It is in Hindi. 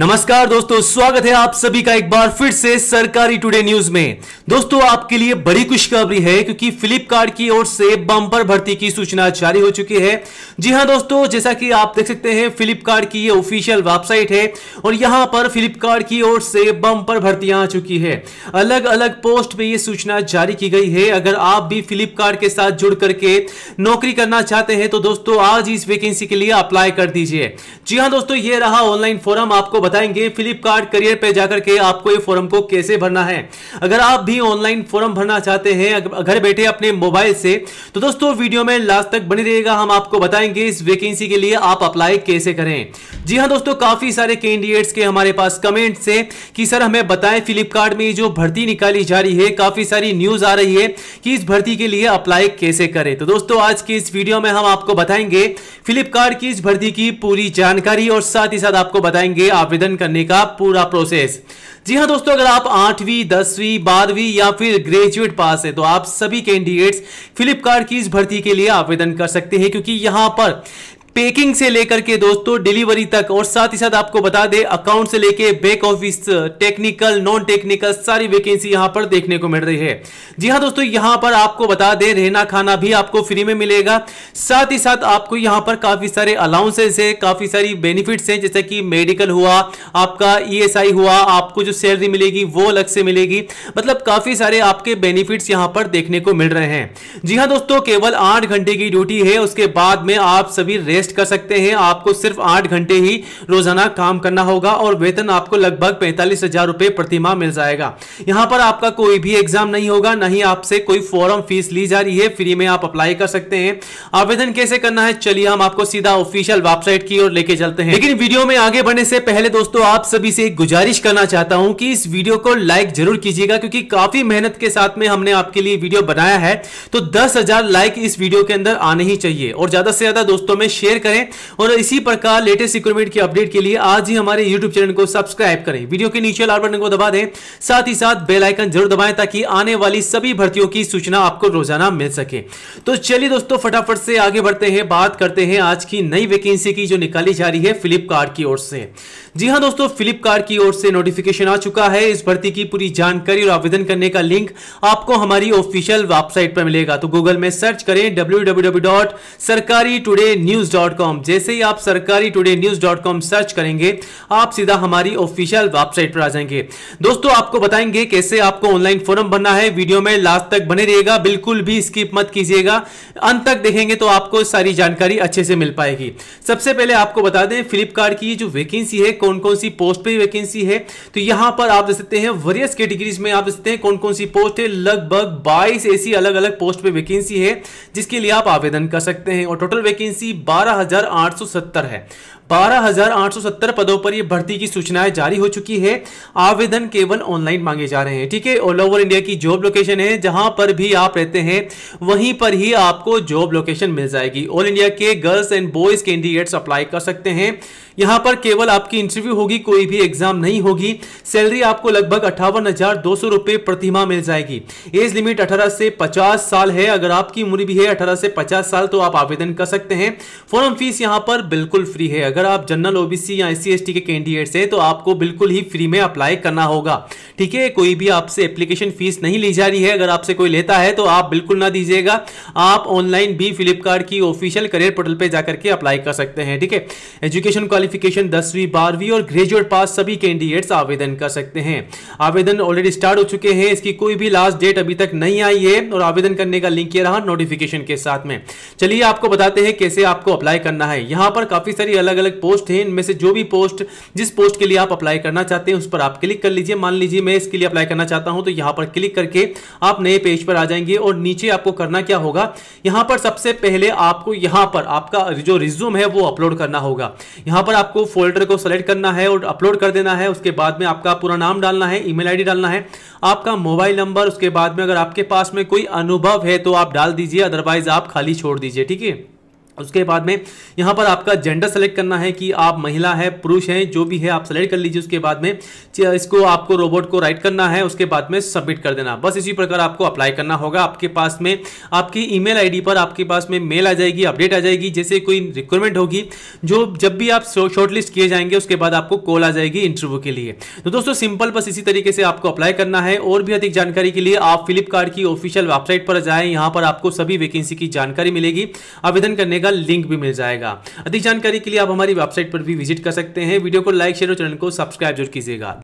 नमस्कार दोस्तों, स्वागत है आप सभी का एक बार फिर से सरकारी टुडे न्यूज में। दोस्तों, आपके लिए बड़ी खुशखबरी है क्योंकि फ्लिपकार्ट की ओर से बंपर भर्ती की सूचना जारी हो चुकी है। जी हां दोस्तों, जैसा कि आप देख सकते हैं फ्लिपकार्ट की ये ऑफिशियल वेबसाइट है और यहां पर फ्लिपकार्ट की ओर से बंपर भर्तियां आ चुकी है। अलग अलग पोस्ट पर यह सूचना जारी की गई है। अगर आप भी फ्लिपकार्ट के साथ जुड़ करके नौकरी करना चाहते हैं तो दोस्तों आज इस वैकेंसी के लिए अप्लाई कर दीजिए। जी हाँ दोस्तों, ये रहा ऑनलाइन फॉर्म, आपको बताएंगे फ्लिपकार्ट करियर पे जाकर के आपको ये फॉर्म को कैसे भरना है। अगर आप भी ऑनलाइन फॉर्म भरना चाहते हैं घर बैठे अपने मोबाइल से तो दोस्तों वीडियो में लास्ट तक बने रहिएगा, हम आपको बताएंगे इस वैकेंसी के लिए आप अप्लाई कैसे करें। जी हाँ दोस्तों, काफी सारे कैंडिडेट्स के हमारे पास कमेंट से कि सर हमें बताएं फ्लिपकार्ट में जो भर्ती निकाली जा रही है, काफी सारी न्यूज आ रही है कि इस भर्ती के लिए अप्लाई कैसे करें। तो दोस्तों आज की इस वीडियो में हम आपको बताएंगे फ्लिपकार्ट की इस भर्ती की पूरी जानकारी और साथ ही साथ आपको बताएंगे आवेदन करने का पूरा प्रोसेस। जी हाँ दोस्तों, अगर आप 8वीं, 10वीं, 12वीं या फिर ग्रेजुएट पास है तो आप सभी कैंडिडेट्स फ्लिपकार्ट की इस भर्ती के लिए आवेदन कर सकते हैं, क्योंकि यहां पर पैकिंग से लेकर के दोस्तों डिलीवरी तक और साथ ही साथ आपको बता दे अकाउंट से लेके back office, technical, non technical सारी वैकेंसी यहां पर देखने को मिल रही है। जी हां दोस्तों, यहां पर आपको बता दे रहना खाना भी आपको फ्री में मिलेगा, साथ ही साथ आपको यहां पर काफी सारे अलाउंसेस है, काफी सारी बेनिफिट्स हैं, जैसे कि मेडिकल हुआ, आपका ESI हुआ, आपको जो सैलरी मिलेगी वो अलग से मिलेगी, मतलब काफी सारे आपके बेनिफिट्स यहाँ पर देखने को मिल रहे हैं। जी हाँ दोस्तों, केवल 8 घंटे की ड्यूटी है, उसके बाद में आप सभी रेस्ट कर सकते हैं। आपको सिर्फ 8 घंटे ही रोजाना काम करना होगा और वेतन आपको लगभग 45,000 रुपए प्रतिमाह मिल जाएगा। यहां पर आपका कोई भी एग्जाम नहीं होगा, ना ही आपसे कोई फॉर्म फीस ली जा रही है, फ्री में आप अप्लाई कर सकते हैं। आवेदन कैसे करना है, चलिए हम आपको सीधा ऑफिशियल वेबसाइट की ओर लेके चलते हैं। लेकिन वीडियो में आगे बढ़ने से पहले दोस्तों आप सभी से एक गुजारिश करना चाहता हूं कि इस वीडियो को लाइक जरूर कीजिएगा, क्योंकि काफी मेहनत के साथ में हमने आपके लिए वीडियो बनाया है, तो 10,000 लाइक इस वीडियो के अंदर आने ही चाहिए और ज्यादा से ज्यादा दोस्तों में शेयर करें। और इसी प्रकार लेटेस्ट रिक्रूटमेंट की अपडेट के लिए आज ही हमारे YouTube चैनल को सब्सक्राइब करें, वीडियो के नीचे लाल बटन को दबा दें, साथ ही साथ बेल आइकन जरूर दबाएं ताकि आने वाली सभी भर्तियों की सूचना आपको रोजाना मिल सके। तो चलिए दोस्तों फटाफट से आगे बढ़ते हैं, बात करते हैं आज की नई वैकेंसी की जो निकाली जा रही है फ्लिपकार्ट की ओर से। जी हाँ दोस्तों, फ्लिपकार्ट की ओर से नोटिफिकेशन आ चुका है। इस भर्ती की पूरी जानकारी और आवेदन करने का लिंक आपको हमारी ऑफिशियल वेबसाइट पर मिलेगा। तो गूगल में सर्च करें www.sarkaritodaynews.com। जैसे ही आप sarkaritodaynews.com सर्च करेंगे आप सीधा हमारी ऑफिशियल वेबसाइट पर आ जाएंगे। दोस्तों आपको बताएंगे कैसे आपको ऑनलाइन फॉर्म भरना है, वीडियो में लास्ट तक बने रहिएगा, बिल्कुल भी स्किप मत कीजिएगा, अंत तक देखेंगे तो आपको सारी जानकारी अच्छे से मिल पाएगी। सबसे पहले आपको बता दें फ्लिपकार्ट की जो वैकेंसी है, कौन कौन सी पोस्ट पे वैकेंसी है, तो यहां पर आप देख सकते हैं वेरियस कैटेगरीज में आप देख सकते हैं कौन कौन सी पोस्ट है। लगभग 22 ऐसी अलग अलग पोस्ट पे वैकेंसी है जिसके लिए आप आवेदन कर सकते हैं और टोटल वैकेंसी 12,870 है। 12,870 पदों पर यह भर्ती की सूचनाएं जारी हो चुकी है। आवेदन केवल ऑनलाइन मांगे जा रहे हैं, ठीक है। ऑल ओवर इंडिया की जॉब लोकेशन है, जहां पर भी आप रहते हैं वहीं पर ही आपको जॉब लोकेशन मिल जाएगी। ऑल इंडिया के girls and boys candidates apply कर सकते हैं। यहां पर केवल आपकी इंटरव्यू होगी, कोई भी एग्जाम नहीं होगी। सैलरी आपको लगभग 58,200 रुपये प्रतिमाह मिल जाएगी। एज लिमिट 18 से 50 साल है। अगर आपकी उम्र भी है 18 से 50 साल तो आप आवेदन कर सकते हैं। फॉर्म फीस यहां पर बिल्कुल फ्री है। अगर आप जनरल, OBC या SC/ST के कैंडिडेट्स हैं तो आपको बिल्कुल ही फ्री में अप्लाई करना होगा, ठीक है। कोई भी आपसे एप्लीकेशन फीस नहीं ली जा रही है। अगर आपसे कोई लेता है तो आप बिल्कुल ना दीजिएगा। आप ऑनलाइन भी फ्लिपकार्ट की ऑफिशियल करियर पोर्टल पे जाकर के अप्लाई कर सकते हैं, ठीक है। एजुकेशन क्वालिफिकेशन 10वीं, 12वीं और ग्रेजुएट पास सभी कैंडिडेट्स आवेदन कर सकते हैं। आवेदन ऑलरेडी स्टार्ट हो चुके हैं, इसकी कोई भी लास्ट डेट अभी तक नहीं आई है और आवेदन करने का लिंक ये रहा नोटिफिकेशन के साथ में। चलिए आपको बताते हैं कैसे आपको अप्लाई करना है। यहां पर काफी सारी अलग अलग पोस्ट है, इनमें से जो भी पोस्ट, जिस पोस्ट के लिए आप अप्लाई करना चाहते हैं उस पर आप क्लिक कर लीजिए। मान लीजिए मैं इसके लिए अप्लाई करना चाहता हूं तो यहां पर क्लिक करके आप नए पेज पर आ जाएंगे और नीचे आपको करना क्या होगा, यहां पर सबसे पहले आपको यहां पर आपका जो रिज्यूम है वो अपलोड करना होगा। यहां पर आपको फोल्डर को सेलेक्ट करना है और अपलोड कर देना है। उसके बाद में आपका पूरा नाम डालना है, email ID डालना है, आपका मोबाइल नंबर, उसके बाद में अगर आपके पास में कोई अनुभव है तो आप डाल दीजिए, अदरवाइज आप खाली छोड़ दीजिए, ठीक है। उसके बाद में यहाँ पर आपका जेंडर सेलेक्ट करना है कि आप महिला है, पुरुष हैं, जो भी है आप सेलेक्ट कर लीजिए। उसके बाद में इसको आपको रोबोट को राइट करना है, उसके बाद में सबमिट कर देना। बस इसी प्रकार आपको अप्लाई करना होगा। आपके पास में आपकी ईमेल आईडी पर आपके पास में मेल आ जाएगी, अपडेट आ जाएगी, जैसे कोई रिक्वायरमेंट होगी जो जब भी आप शॉर्टलिस्ट किए जाएंगे उसके बाद आपको कॉल आ जाएगी इंटरव्यू के लिए। तो दोस्तों सिंपल बस इसी तरीके से आपको अप्लाई करना है। और भी अधिक जानकारी के लिए आप फ्लिपकार्ट की ऑफिशियल वेबसाइट पर जाएं, यहाँ पर आपको सभी वैकेंसी की जानकारी मिलेगी, आवेदन करने का लिंक भी मिल जाएगा। अधिक जानकारी के लिए आप हमारी वेबसाइट पर भी विजिट कर सकते हैं। वीडियो को लाइक, शेयर और चैनल को सब्सक्राइब जरूर कीजिएगा।